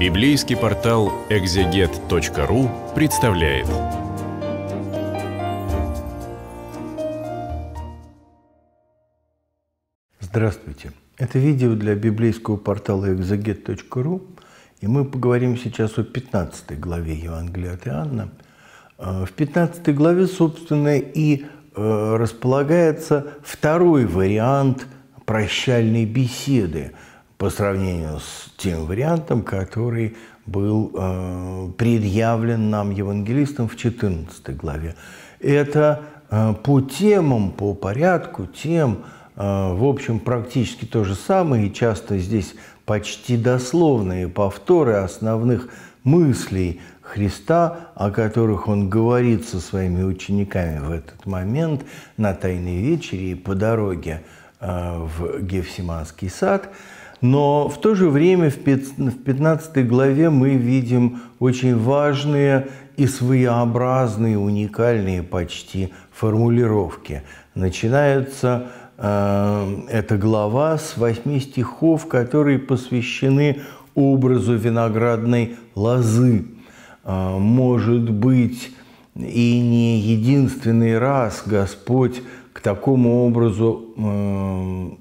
Библейский портал экзегет.ру представляет. Здравствуйте! Это видео для библейского портала экзегет.ру, и мы поговорим сейчас о 15 главе Евангелия от Иоанна. В 15 главе, собственно, и располагается второй вариант прощальной беседы по сравнению с тем вариантом, который был предъявлен нам евангелистом в 14 главе. Это по темам, по порядку тем, в общем, практически то же самое, и часто здесь почти дословные повторы основных мыслей Христа, о которых Он говорит со своими учениками в этот момент на Тайной вечере и по дороге в Гефсиманский сад. Но в то же время в 15 главе мы видим очень важные и своеобразные, уникальные почти формулировки. Начинается эта глава с 8 стихов, которые посвящены образу виноградной лозы. Может быть, и не единственный раз Господь к такому образу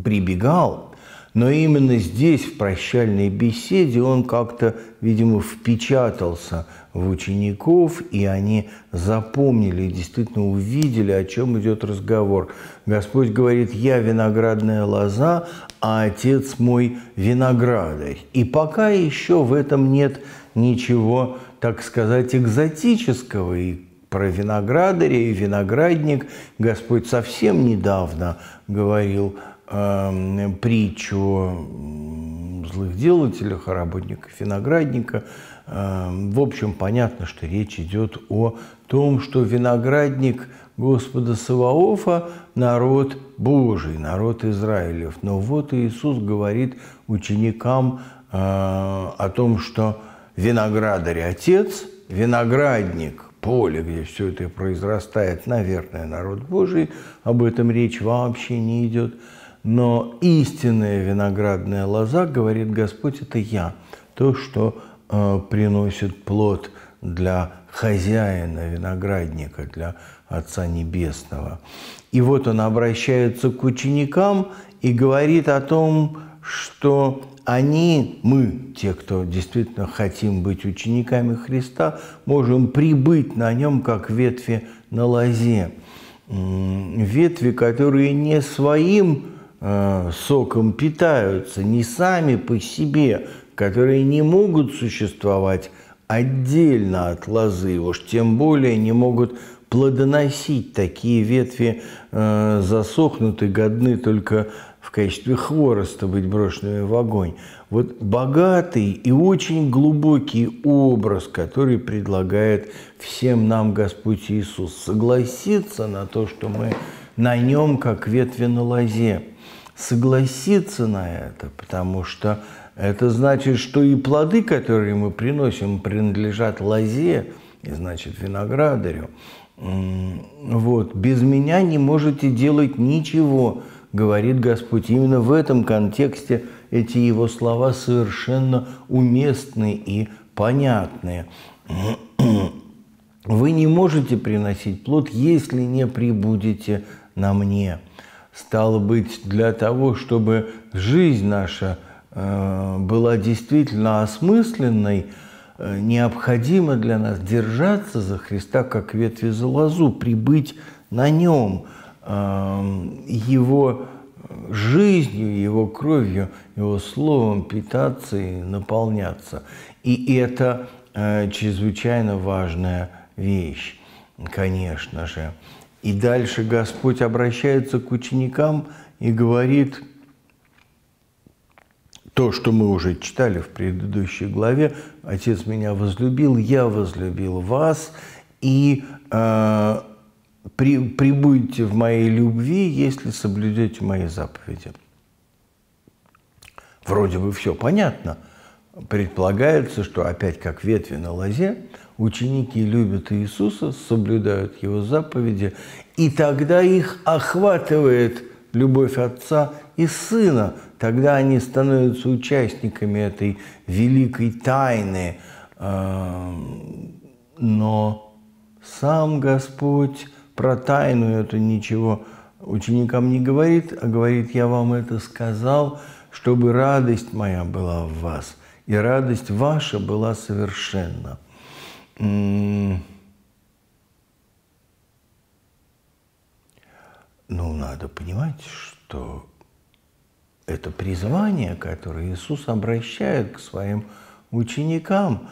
прибегал, но именно здесь, в прощальной беседе, он как-то, видимо, впечатался в учеников, и они запомнили и действительно увидели, о чем идет разговор. Господь говорит: «Я виноградная лоза, а Отец мой виноградарь». И пока еще в этом нет ничего, так сказать, экзотического. И про виноградаря и виноградник Господь совсем недавно говорил притчу о злых делателях, о работниках виноградника. В общем, понятно, что речь идет о том, что виноградник Господа Саваофа – народ Божий, народ Израилев. Но вот Иисус говорит ученикам о том, что виноградарь – Отец, виноградник – поле, где все это произрастает, наверное, народ Божий, об этом речь вообще не идет. Но истинная виноградная лоза, говорит Господь, это я, то, что приносит плод для хозяина виноградника, для Отца Небесного. И вот он обращается к ученикам и говорит о том, что они, мы, те, кто действительно хотим быть учениками Христа, можем прибыть на нем, как ветви на лозе. Ветви, которые не своим соком питаются, не сами по себе, которые не могут существовать отдельно от лозы, уж тем более не могут плодоносить. Такие ветви засохнуты, годны только в качестве хвороста быть брошенными в огонь. Вот богатый и очень глубокий образ, который предлагает всем нам Господь Иисус, согласиться на то, что мы на нем, как ветви на лозе, согласиться на это, потому что это значит, что и плоды, которые мы приносим, принадлежат лозе, и значит виноградарю. Вот, без меня не можете делать ничего, говорит Господь. Именно в этом контексте эти его слова совершенно уместны и понятны. Вы не можете приносить плод, если не прибудете на мне. Стало быть, для того, чтобы жизнь наша была действительно осмысленной, необходимо для нас держаться за Христа, как ветви за лозу, прибыть на нем, его жизнью, его кровью, его словом питаться и наполняться. И это чрезвычайно важная вещь, конечно же. И дальше Господь обращается к ученикам и говорит то, что мы уже читали в предыдущей главе: «Отец меня возлюбил, я возлюбил вас, и прибудете в моей любви, если соблюдете мои заповеди». Вроде бы все понятно. Предполагается, что опять как ветви на лозе, ученики любят Иисуса, соблюдают Его заповеди, и тогда их охватывает любовь Отца и Сына, Тогда они становятся участниками этой великой тайны. Но сам Господь про тайну эту ничего ученикам не говорит, а говорит: «Я вам это сказал, чтобы радость моя была в вас, и радость ваша была совершенна». Ну, надо понимать, что это призвание, которое Иисус обращает к своим ученикам,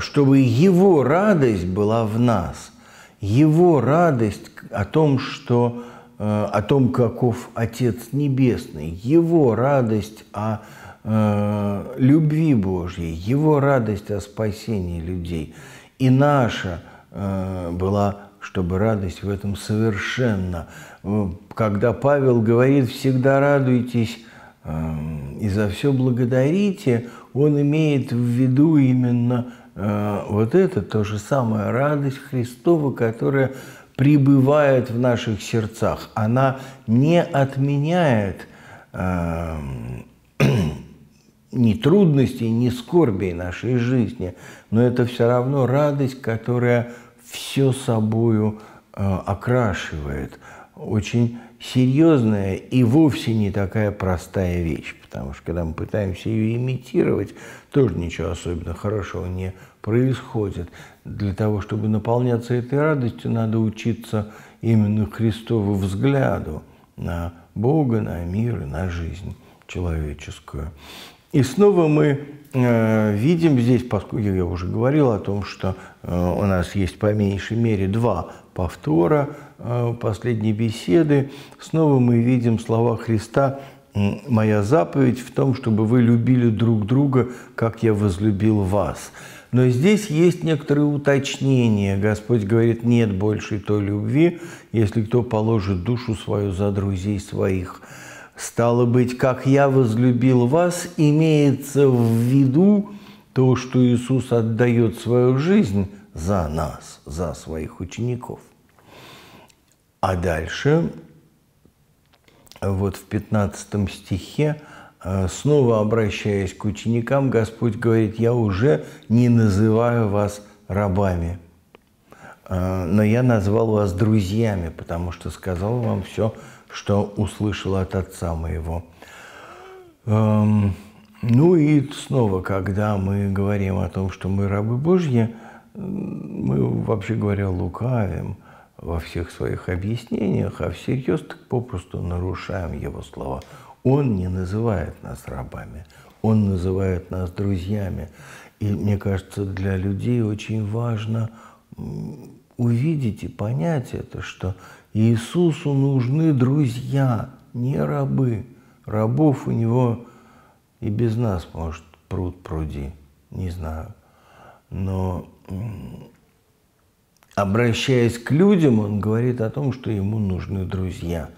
чтобы Его радость была в нас, Его радость о том, что, о том, каков Отец Небесный, Его радость о любви Божьей, Его радость о спасении людей. И наша была, чтобы радость в этом совершенна. Когда Павел говорит «всегда радуйтесь и за все благодарите», он имеет в виду именно вот это, то же самое, радость Христова, которая пребывает в наших сердцах. Она не отменяет ни трудностей, ни скорбей нашей жизни, но это все равно радость, которая все собою окрашивает. Очень серьезная и вовсе не такая простая вещь, потому что когда мы пытаемся ее имитировать, тоже ничего особенно хорошего не происходит. Для того, чтобы наполняться этой радостью, надо учиться именно Христову взгляду на Бога, на мир и на жизнь человеческую. И снова мы видим здесь, поскольку я уже говорил о том, что у нас есть по меньшей мере два повтора последней беседы, снова мы видим слова Христа: «Моя заповедь в том, чтобы вы любили друг друга, как я возлюбил вас». Но здесь есть некоторые уточнения. Господь говорит: «Нет больше той любви, если кто положит душу свою за друзей своих». Стало быть, «как я возлюбил вас» имеется в виду то, что Иисус отдает свою жизнь за нас, за своих учеников. А дальше, вот в 15 стихе, снова обращаясь к ученикам, Господь говорит: «Я уже не называю вас рабами, но я назвал вас друзьями, потому что сказал вам все, что услышал от Отца моего». Ну и снова, когда мы говорим о том, что мы рабы Божьи, мы, вообще говоря, лукавим во всех своих объяснениях, а всерьез так попросту нарушаем Его слова. Он не называет нас рабами, Он называет нас друзьями. И мне кажется, для людей очень важно увидеть и понять это, что Иисусу нужны друзья, не рабы. Рабов у Него и без нас, может, пруд пруди, не знаю. Но, обращаясь к людям, Он говорит о том, что Ему нужны друзья.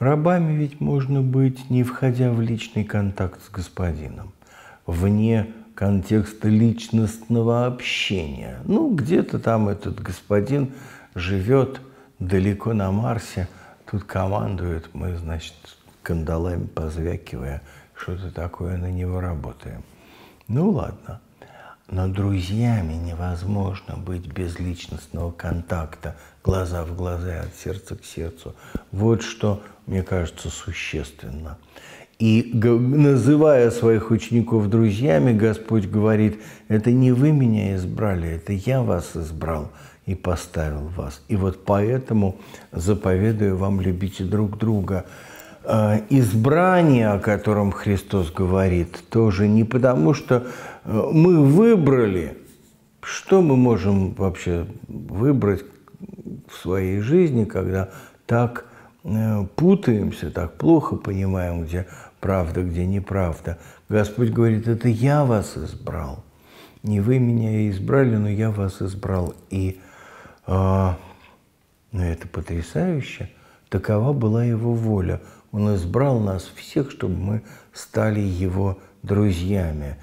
Рабами ведь можно быть, не входя в личный контакт с Господином, вне контекста личностного общения. Ну, где-то там этот Господин живет далеко на Марсе, тут командует, мы, значит, кандалами позвякивая, что-то такое на него работаем. Ну ладно, но друзьями невозможно быть без личностного контакта, глаза в глаза и от сердца к сердцу. Вот что, мне кажется, существенно. И, называя своих учеников друзьями, Господь говорит: «Это не вы меня избрали, это я вас избрал и поставил вас. И вот поэтому заповедую вам, любите друг друга». Избрание, о котором Христос говорит, тоже не потому, что мы выбрали. Что мы можем вообще выбрать в своей жизни, когда так путаемся, так плохо понимаем, где правда, где неправда? Господь говорит: «Это я вас избрал. Не вы меня избрали, но я вас избрал». И это потрясающе. Такова была Его воля. Он избрал нас всех, чтобы мы стали Его друзьями.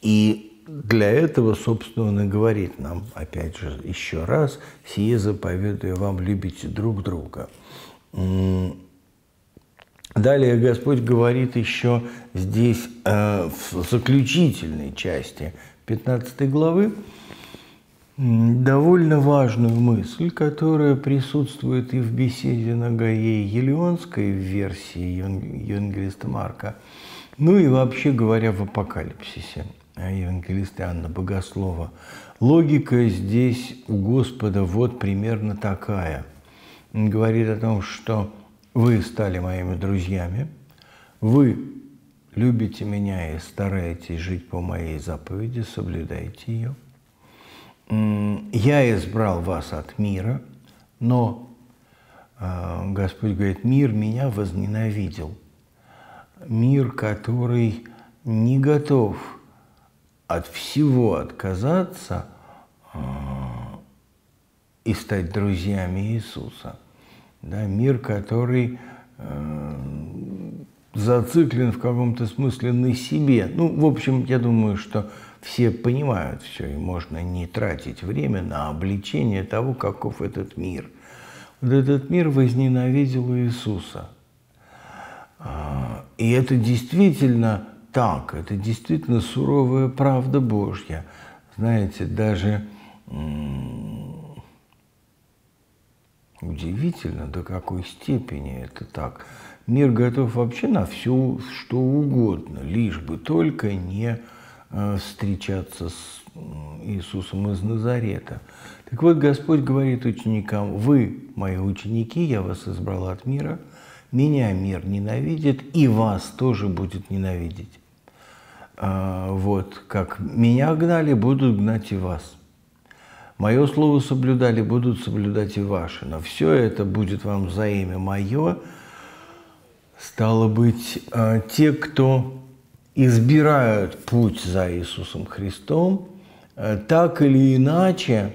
И для этого, собственно, Он и говорит нам, опять же, еще раз: «Сие заповедую вам, любите друг друга». Далее Господь говорит еще здесь в заключительной части 15 главы довольно важную мысль, которая присутствует и в беседе на Горе Елеонской в версии Евангелиста Марка, ну и вообще говоря в Апокалипсисе Евангелиста Иоанна Богослова. Логика здесь у Господа вот примерно такая. Он говорит о том, что вы стали моими друзьями, вы любите меня и стараетесь жить по моей заповеди, соблюдайте ее. Я избрал вас от мира, но, Господь говорит, мир меня возненавидел. Мир, который не готов от всего отказаться и стать друзьями Иисуса. Да, мир, который зациклен в каком-то смысле на себе. Ну, в общем, я думаю, что все понимают все, и можно не тратить время на обличение того, каков этот мир. Вот этот мир возненавидел Иисуса. И это действительно так, это действительно суровая правда Божья. Знаете, даже удивительно, до какой степени это так. Мир готов вообще на все, что угодно, лишь бы только не встречаться с Иисусом из Назарета. Так вот, Господь говорит ученикам: «Вы, мои ученики, я вас избрал от мира, меня мир ненавидит, и вас тоже будет ненавидеть. Вот как меня гнали, будут гнать и вас. Мое слово соблюдали, будут соблюдать и ваши. Но все это будет вам за имя мое». Стало быть, те, кто избирают путь за Иисусом Христом, так или иначе,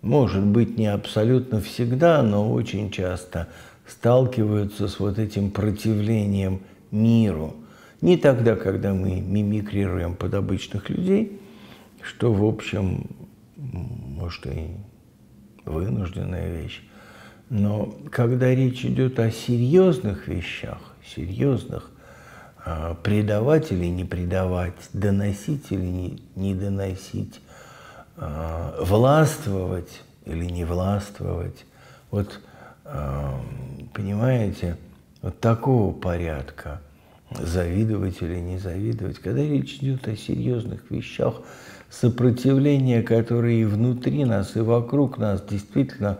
может быть, не абсолютно всегда, но очень часто сталкиваются с вот этим противлением миру. Не тогда, когда мы мимикрируем под обычных людей, что, в общем, может, и вынужденная вещь, но когда речь идет о серьезных вещах, серьезных, предавать или не предавать, доносить или не доносить, властвовать или не властвовать. Вот, понимаете, вот такого порядка, завидовать или не завидовать. Когда речь идет о серьезных вещах, сопротивление, которое и внутри нас, и вокруг нас действительно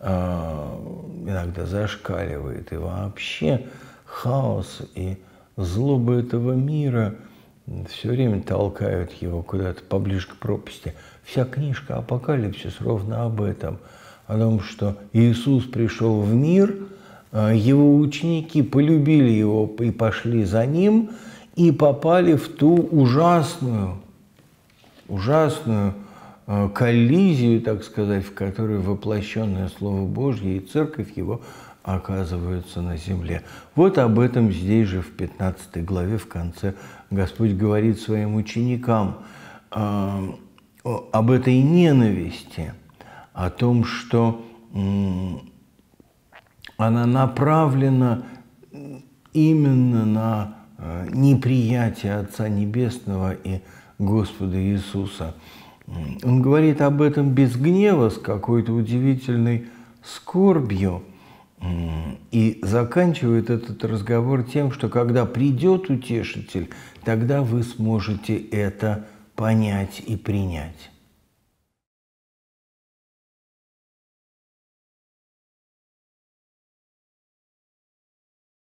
иногда зашкаливает, и вообще хаос и злоба этого мира все время толкают его куда-то поближе к пропасти. Вся книжка «Апокалипсис» ровно об этом, о том, что Иисус пришел в мир, его ученики полюбили его и пошли за ним, и попали в ту ужасную коллизию, так сказать, в которой воплощенное Слово Божье и Церковь его оказываются на земле. Вот об этом здесь же в 15 главе в конце Господь говорит своим ученикам об этой ненависти, о том, что она направлена именно на неприятие Отца Небесного и Господа Иисуса. Он говорит об этом без гнева, с какой-то удивительной скорбью, и заканчивает этот разговор тем, что когда придет утешитель, тогда вы сможете это понять и принять.